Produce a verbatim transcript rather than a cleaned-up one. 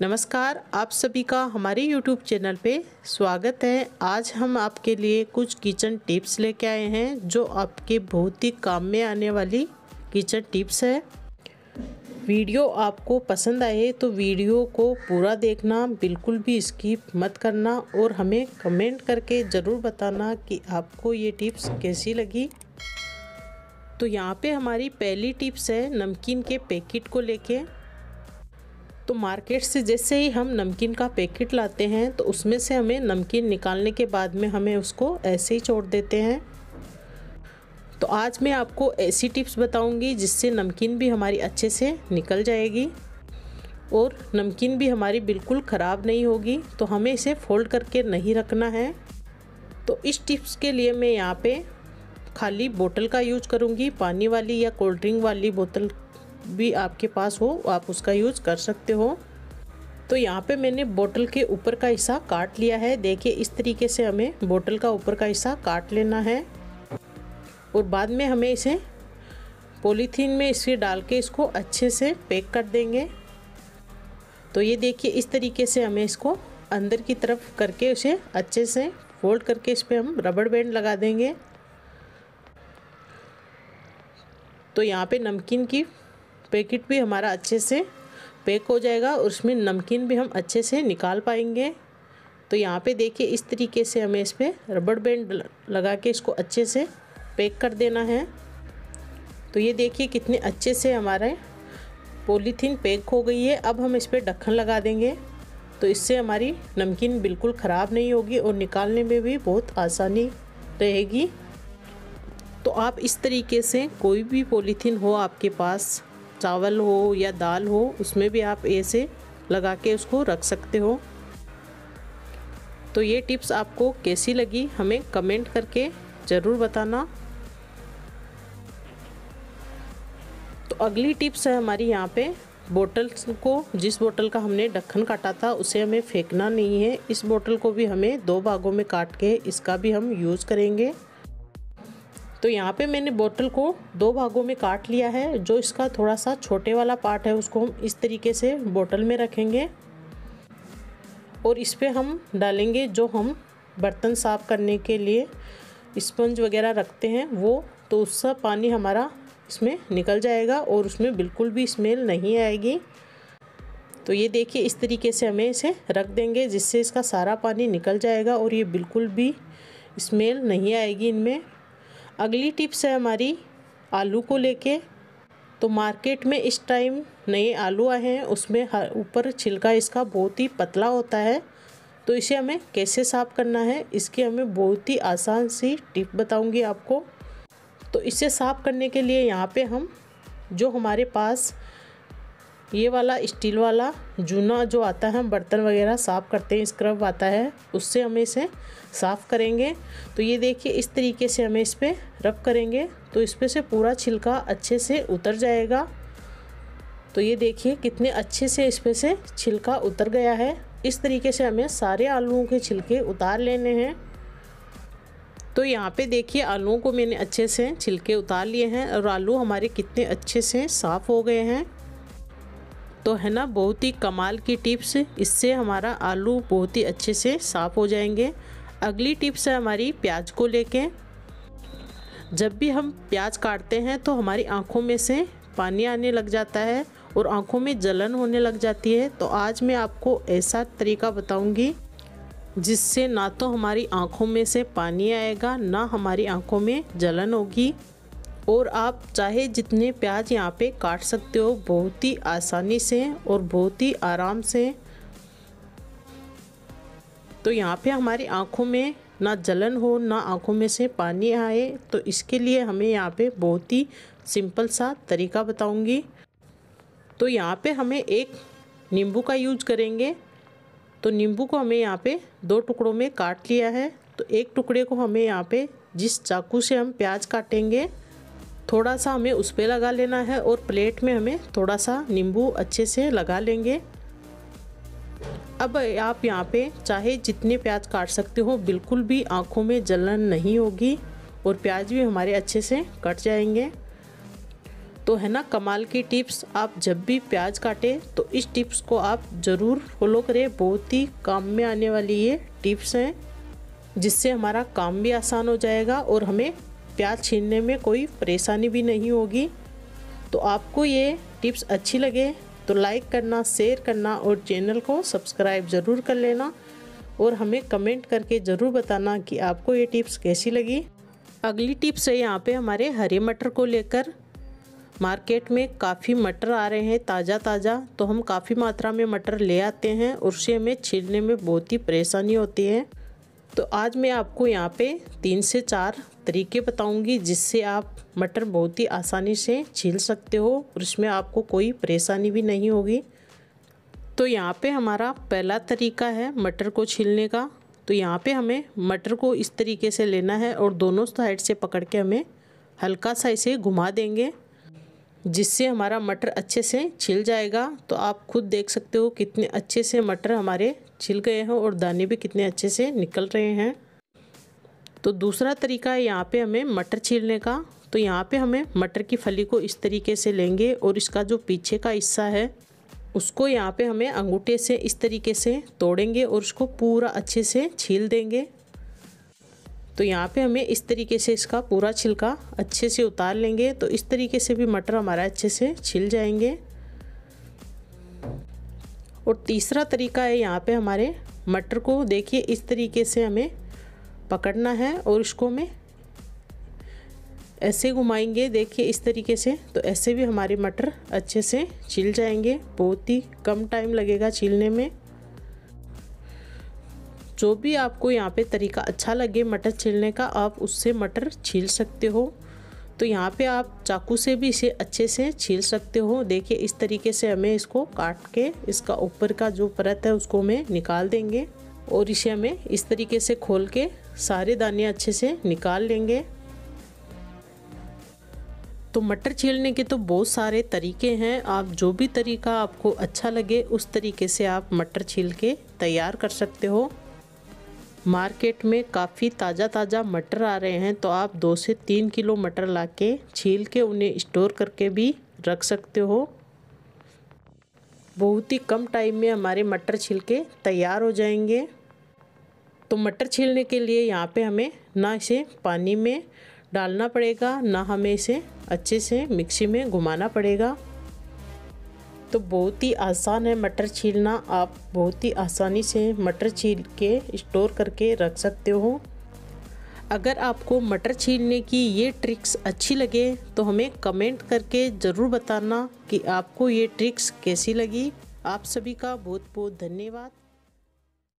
नमस्कार, आप सभी का हमारे YouTube चैनल पे स्वागत है। आज हम आपके लिए कुछ किचन टिप्स लेके आए हैं जो आपके बहुत ही काम में आने वाली किचन टिप्स है। वीडियो आपको पसंद आए तो वीडियो को पूरा देखना, बिल्कुल भी स्किप मत करना और हमें कमेंट करके ज़रूर बताना कि आपको ये टिप्स कैसी लगी। तो यहाँ पे हमारी पहली टिप्स है नमकीन के पैकेट को लेके। तो मार्केट से जैसे ही हम नमकीन का पैकेट लाते हैं तो उसमें से हमें नमकीन निकालने के बाद में हमें उसको ऐसे ही छोड़ देते हैं। तो आज मैं आपको ऐसी टिप्स बताऊंगी जिससे नमकीन भी हमारी अच्छे से निकल जाएगी और नमकीन भी हमारी बिल्कुल ख़राब नहीं होगी। तो हमें इसे फोल्ड करके नहीं रखना है। तो इस टिप्स के लिए मैं यहाँ पे खाली बोतल का यूज करूँगी। पानी वाली या कोल्ड ड्रिंक वाली बोतल भी आपके पास हो, आप उसका यूज़ कर सकते हो। तो यहाँ पे मैंने बोतल के ऊपर का हिस्सा काट लिया है। देखिए, इस तरीके से हमें बोतल का ऊपर का हिस्सा काट लेना है और बाद में हमें इसे पॉलीथीन में इसे डाल के इसको अच्छे से पैक कर देंगे। तो ये देखिए, इस तरीके से हमें इसको अंदर की तरफ करके उसे अच्छे से फोल्ड करके इस पर हम रबड़ बैंड लगा देंगे। तो यहाँ पे नमकीन की पैकेट भी हमारा अच्छे से पैक हो जाएगा और उसमें नमकीन भी हम अच्छे से निकाल पाएंगे। तो यहाँ पे देखिए, इस तरीके से हमें इस पर रबड़ बैंड लगा के इसको अच्छे से पैक कर देना है। तो ये देखिए कितने अच्छे से हमारे पॉलीथीन पैक हो गई है। अब हम इस पर ढक्कन लगा देंगे तो इससे हमारी नमकीन बिल्कुल ख़राब नहीं होगी और निकालने में भी बहुत आसानी रहेगी। तो आप इस तरीके से कोई भी पॉलीथीन हो आपके पास, चावल हो या दाल हो, उसमें भी आप ऐसे लगा के उसको रख सकते हो। तो ये टिप्स आपको कैसी लगी हमें कमेंट करके ज़रूर बताना। तो अगली टिप्स है हमारी यहाँ पे बोतल को, जिस बोतल का हमने ढक्कन काटा था उसे हमें फेंकना नहीं है। इस बोतल को भी हमें दो भागों में काट के इसका भी हम यूज़ करेंगे। तो यहाँ पे मैंने बोतल को दो भागों में काट लिया है। जो इसका थोड़ा सा छोटे वाला पार्ट है उसको हम इस तरीके से बोतल में रखेंगे और इस पे हम डालेंगे जो हम बर्तन साफ़ करने के लिए स्पंज वगैरह रखते हैं वो। तो उसका पानी हमारा इसमें निकल जाएगा और उसमें बिल्कुल भी स्मेल नहीं आएगी। तो ये देखिए, इस तरीके से हमें इसे रख देंगे जिससे इसका सारा पानी निकल जाएगा और ये बिल्कुल भी स्मेल नहीं आएगी इनमें। अगली टिप्स है हमारी आलू को लेके। तो मार्केट में इस टाइम नए आलू आए हैं, उसमें ऊपर छिलका इसका बहुत ही पतला होता है। तो इसे हमें कैसे साफ़ करना है इसकी हमें बहुत ही आसान सी टिप बताऊंगी आपको। तो इसे साफ़ करने के लिए यहाँ पे हम जो हमारे पास ये वाला स्टील वाला जूना जो आता है, हम बर्तन वगैरह साफ़ करते हैं, स्क्रब आता है, उससे हमें इसे साफ़ करेंगे। तो ये देखिए, इस तरीके से हमें इस पर रब करेंगे तो इस पे से पूरा छिलका अच्छे से उतर जाएगा। तो ये देखिए कितने अच्छे से इस पे से छिलका उतर गया है। इस तरीके से हमें सारे आलूओं के छिलके उतार लेने हैं। तो यहाँ पे देखिए, आलूओं को मैंने अच्छे से छिलके उतार लिए हैं और आलू हमारे कितने अच्छे से साफ़ हो गए हैं। तो है ना, बहुत ही कमाल की टिप्स, इससे हमारा आलू बहुत ही अच्छे से साफ़ हो जाएंगे। अगली टिप्स है हमारी प्याज को लेके। जब भी हम प्याज काटते हैं तो हमारी आँखों में से पानी आने लग जाता है और आँखों में जलन होने लग जाती है। तो आज मैं आपको ऐसा तरीका बताऊंगी जिससे ना तो हमारी आँखों में से पानी आएगा, ना हमारी आँखों में जलन होगी और आप चाहे जितने प्याज यहाँ पे काट सकते हो बहुत ही आसानी से और बहुत ही आराम से। तो यहाँ पे हमारी आँखों में ना जलन हो, ना आँखों में से पानी आए, तो इसके लिए हमें यहाँ पे बहुत ही सिंपल सा तरीका बताऊँगी। तो यहाँ पे हमें एक नींबू का यूज करेंगे। तो नींबू को हमें यहाँ पे दो टुकड़ों में काट लिया है। तो एक टुकड़े को हमें यहाँ पे जिस चाकू से हम प्याज काटेंगे थोड़ा सा हमें उस पर लगा लेना है और प्लेट में हमें थोड़ा सा नींबू अच्छे से लगा लेंगे। अब आप यहाँ पे चाहे जितने प्याज काट सकते हो, बिल्कुल भी आँखों में जलन नहीं होगी और प्याज भी हमारे अच्छे से कट जाएंगे। तो है ना कमाल की टिप्स। आप जब भी प्याज काटें तो इस टिप्स को आप ज़रूर फॉलो करें, बहुत ही काम में आने वाली ये टिप्स हैं, जिससे हमारा काम भी आसान हो जाएगा और हमें प्याज छीलने में कोई परेशानी भी नहीं होगी। तो आपको ये टिप्स अच्छी लगे तो लाइक करना, शेयर करना और चैनल को सब्सक्राइब ज़रूर कर लेना और हमें कमेंट करके ज़रूर बताना कि आपको ये टिप्स कैसी लगी। अगली टिप्स है यहाँ पे हमारे हरे मटर को लेकर। मार्केट में काफ़ी मटर आ रहे हैं ताज़ा ताज़ा, तो हम काफ़ी मात्रा में मटर ले आते हैं और उसे हमें छीलने में बहुत ही परेशानी होती है। तो आज मैं आपको यहाँ पे तीन से चार तरीके बताऊंगी जिससे आप मटर बहुत ही आसानी से छील सकते हो और इसमें आपको कोई परेशानी भी नहीं होगी। तो यहाँ पे हमारा पहला तरीका है मटर को छीलने का। तो यहाँ पे हमें मटर को इस तरीके से लेना है और दोनों साइड से पकड़ के हमें हल्का सा इसे घुमा देंगे, जिससे हमारा मटर अच्छे से छिल जाएगा। तो आप खुद देख सकते हो कितने अच्छे से मटर हमारे छिल गए हैं और दाने भी कितने अच्छे से निकल रहे हैं। तो दूसरा तरीका है यहाँ पे हमें मटर छीलने का। तो यहाँ पे हमें मटर की फली को इस तरीके से लेंगे और इसका जो पीछे का हिस्सा है उसको यहाँ पे हमें अंगूठे से इस तरीके से तोड़ेंगे और उसको पूरा अच्छे से छील देंगे। तो यहाँ पे हमें इस तरीके से इसका पूरा छिलका अच्छे से उतार लेंगे। तो इस तरीके से भी मटर हमारा अच्छे से छिल जाएंगे। और तीसरा तरीका है यहाँ पे हमारे मटर को देखिए इस तरीके से हमें पकड़ना है और इसको हमें ऐसे घुमाएंगे, देखिए इस तरीके से। तो ऐसे भी हमारे मटर अच्छे से छिल जाएंगे, बहुत ही कम टाइम लगेगा छिलने में। जो भी आपको यहाँ पे तरीका अच्छा लगे मटर छीलने का, आप उससे मटर छील सकते हो। तो यहाँ पे आप चाकू से भी इसे अच्छे से छील सकते हो। देखिए इस तरीके से हमें इसको काट के इसका ऊपर का जो परत है उसको हमें निकाल देंगे और इसे हमें इस तरीके से खोल के सारे दाने अच्छे से निकाल लेंगे। तो मटर छीलने के तो बहुत सारे तरीके हैं, आप जो भी तरीका आपको अच्छा लगे उस तरीके से आप मटर छील के तैयार कर सकते हो। मार्केट में काफ़ी ताज़ा ताज़ा मटर आ रहे हैं, तो आप दो से तीन किलो मटर लाके छील के उन्हें स्टोर करके भी रख सकते हो। बहुत ही कम टाइम में हमारे मटर छील के तैयार हो जाएंगे। तो मटर छीलने के लिए यहाँ पे हमें ना इसे पानी में डालना पड़ेगा, ना हमें इसे अच्छे से मिक्सी में घुमाना पड़ेगा। तो बहुत ही आसान है मटर छीलना, आप बहुत ही आसानी से मटर छील के स्टोर करके रख सकते हो। अगर आपको मटर छीलने की ये ट्रिक्स अच्छी लगे तो हमें कमेंट करके ज़रूर बताना कि आपको ये ट्रिक्स कैसी लगी। आप सभी का बहुत बहुत धन्यवाद।